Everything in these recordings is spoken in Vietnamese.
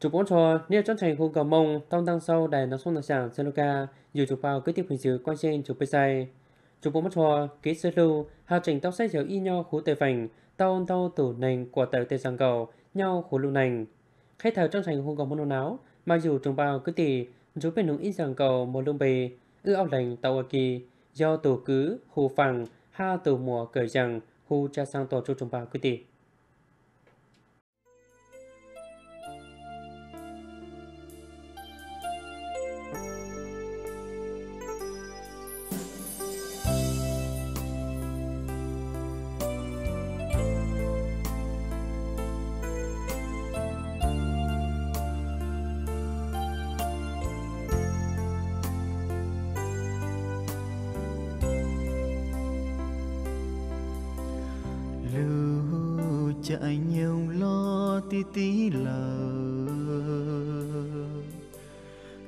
Chụp bốn trò nếu chọn thành khu cầu mông tông tăng sâu đài nó xuống là sảng Seloka nhiều chụp vào cứ tiếp hình chữ quan trên chụp pesai chụp bốn trò ký sơ lưu hạ trình tóc sách giờ y nho khu tây phành tao tao tủ nành của tàu tây giang cầu nhau khu lưu nành khách thảo chọn thành khu cầu mông náo mà dù trồng vào cứ tỷ chú bên hướng ít giang cầu một lông bì ư ao lành tàu kỳ do tổ cứ khu phẳng ha tổ mùa cởi rằng khu cha sang tổ trồng vào cứ tỷ. Chạy nhiều lo tí tí lờ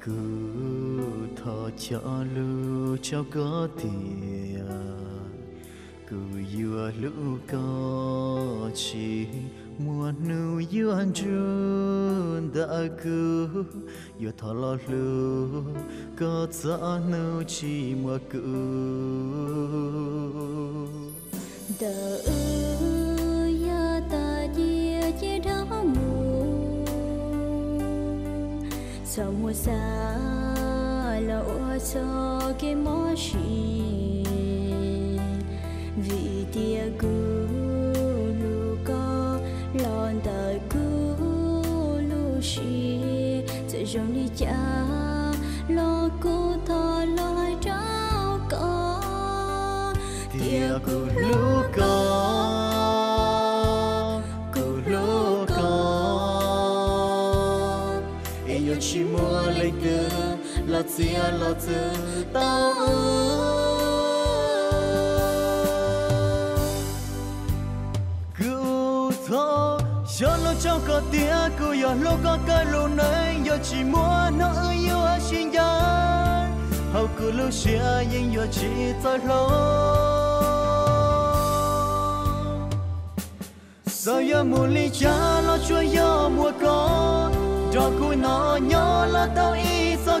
cứ thọ cho lưu cho có tiền cứ vừa lưu có chỉ muốn lưu yêu anh trơn đã cứ vừa thọ lo lưu có cho lưu chỉ mà cứ đỡ chế đó mùa sao mùa xa lỡ cho cái mối chuyện vì tia cứ lu có lon đời cứ lu xì sẽ giống đi cha lo cứ thò lo trao có tia cứ lu có chỉ mua lấy từ là từ tao cứu thô cho lúc trong có tia cứu giờ lúc có cái lô này giờ chỉ mua nó yêu ai xin giá hầu cứ lúc xưa nhưng giờ chỉ tới lâu giờ giờ mua ly trà lo chúa giờ mua có cho cô nó nhỏ là tao ý sao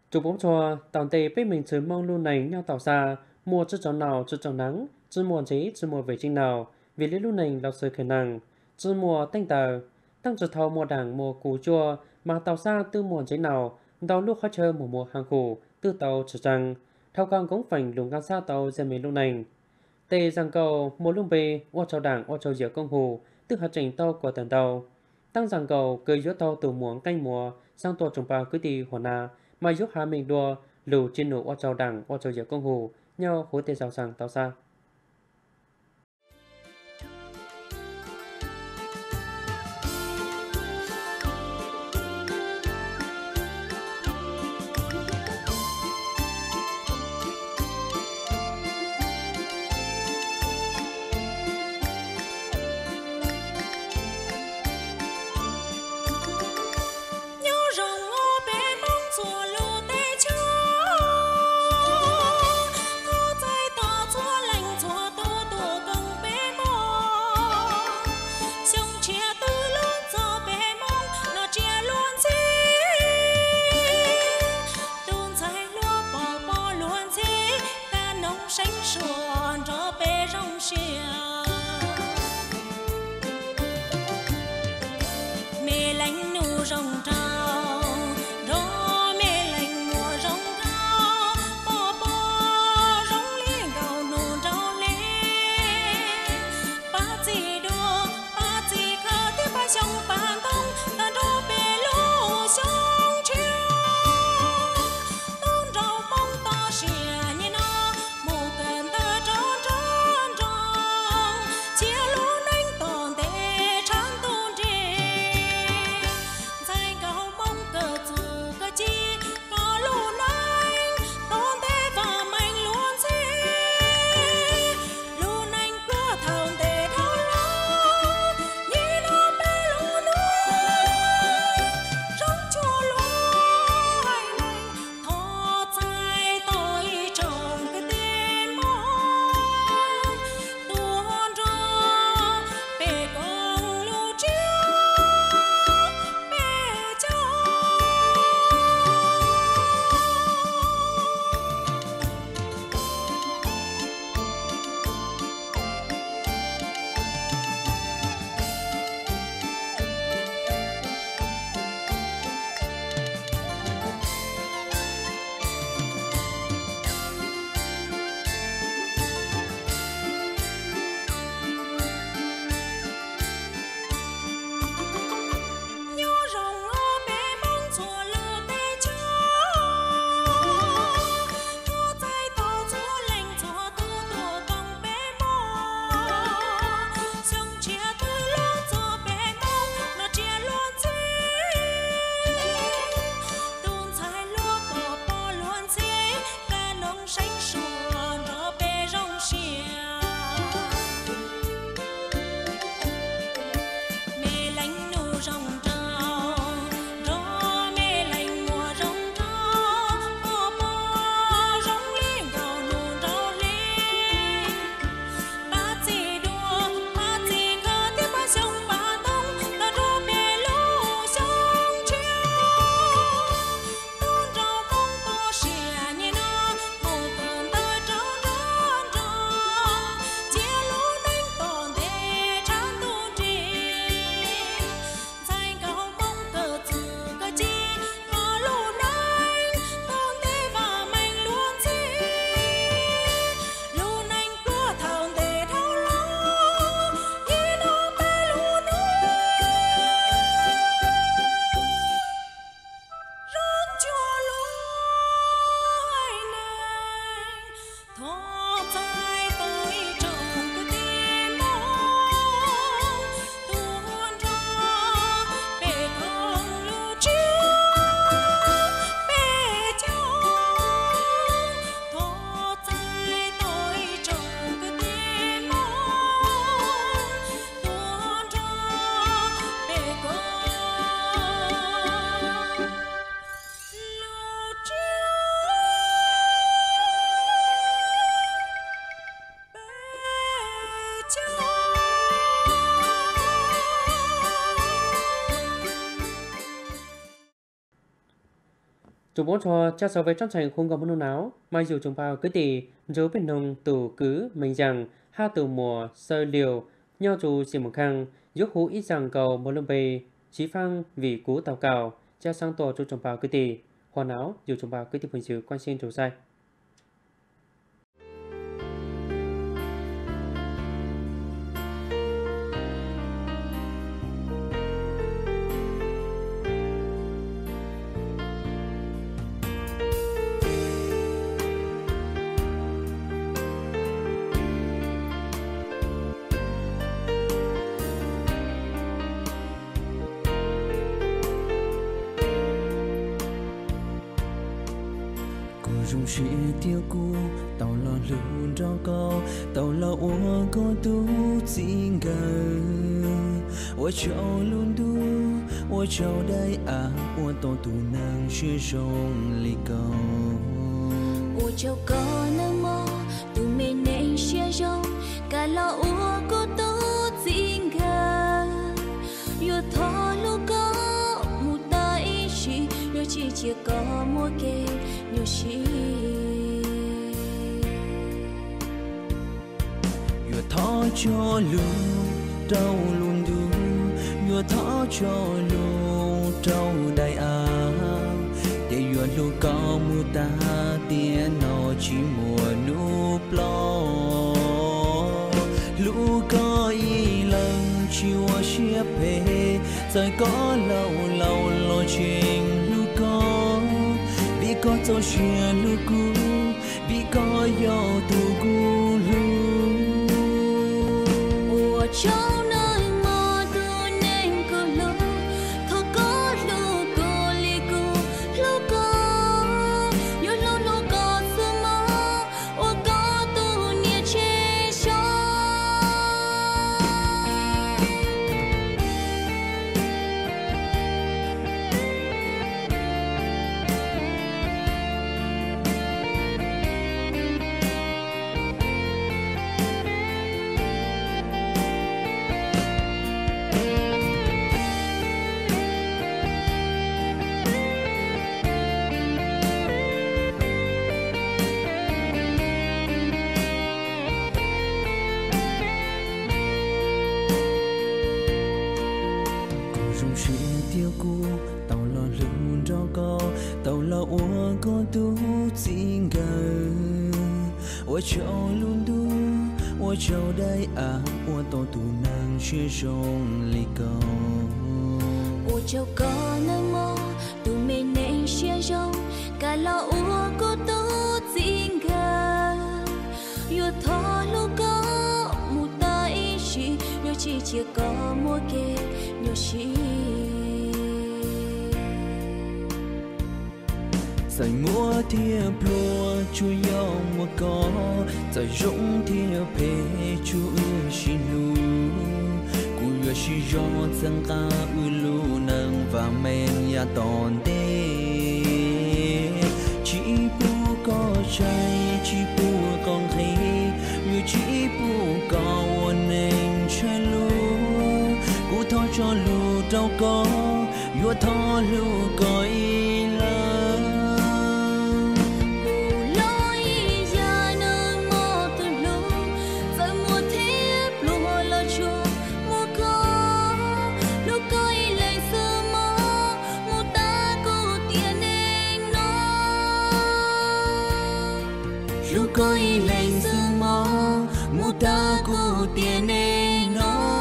Chụp bóng cho tàu tê biết mình chứa mong lưu này nhau tàu xa mua chất chó nào chất chó nắng chất mùa chế chất mùa vệ trinh nào vì lý lưu này là sự khởi năng chất mùa tanh tờ tăng trật thâu mùa đảng mùa cú chua mà tàu xa tư mùa chế nào đau lúc khó chơi mùa mùa hàng khủ tư tàu trở rằng thao càng cũng phành lùng ngang xa tàu dè mình lúc này tê rằng cầu một lúc về ô châu đảng ô châu giữa công hồ tức hạt trình tàu của tần tàu tăng rằng cầu cười giữa tàu từ muống canh mùa sang tàu trồng bà cứ tì hoàn na mà giúp hà mình đua lù trên nổ ô châu đảng ô châu giữa công hồ nhau hối tê rào rằng tàu xa Chủ bố cho cha cháu về trong sành không gặp môn áo, mai dù chúng vào cứ tỷ dấu bên nông tử cứ mình rằng ha từ mùa sơ liều nhau dù chỉ một khang giúp hú ít rằng cầu một lâm bề chí phăng vì cú tàu cào cha sang tổ cho chúng vào cứ tỷ hoàn áo dù chúng vào cứ tỷ hình sự quan xin chủ sai. Dùng sĩ tiêu cú tàu là lùn rau cao tàu là uống có tú xin gầy ôi cháu luôn đu ôi cháu đây à ôi tàu tù nàng chưa rong lì cầu ôi cháu có nắng mơ tù mê nên chưa rong cả là uống có tú xin gầy yêu thó lúc có một tay chỉ yêu chỉ chưa có mua kê yêu chi yêu thó cho luôn đau luôn đúng yêu thó cho luôn đau đại áo để yêu luôn có mu ta tiền nó chỉ mùa núp lo lũ có y lần chiều chia về rồi có lâu lâu lo chuyện lũ có có cho chia lũ cũ vì có yêu tù cũ lũ ở trong nơi mơ tu nên có lũ thôi có lũ cô li cũ lũ có yêu lũ lũ có sương mơ ở có tu nia che cho có tu xin gần ôi cháu luôn đu ôi cháu đây à ôi tàu tù nàng chưa rong lì cầu ôi cháu có nắng mơ tù mê nên chia rong cả là ua có tu xin gần yêu thó lúc có một tay chỉ yêu chỉ chưa có mua kê yêu chỉ rồi mua thiệp lúa chú yêu một có rồi rụng thiệp về chú xin lú cú yêu xin cho sang ca lú nâng và men nhà tòn tê chỉ bu có trái chỉ bu con thấy như chỉ bu có nên chơi lú cú thao cho lú đâu có yêu thao lú có ý lắm coi lạnh dương mơ mu ta cô tiền nó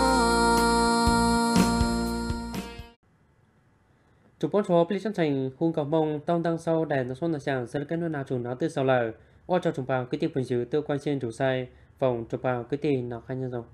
chủ bố cho pleasant thành khung cầu mông tông tăng sau đèn nó xuân là chàng sẽ cái nào chủ nó từ sau lời qua cho chúng vào cái tiền phần dữ tư quan trên chủ sai vòng chụp vào cái tiền nào khai nhân rồi.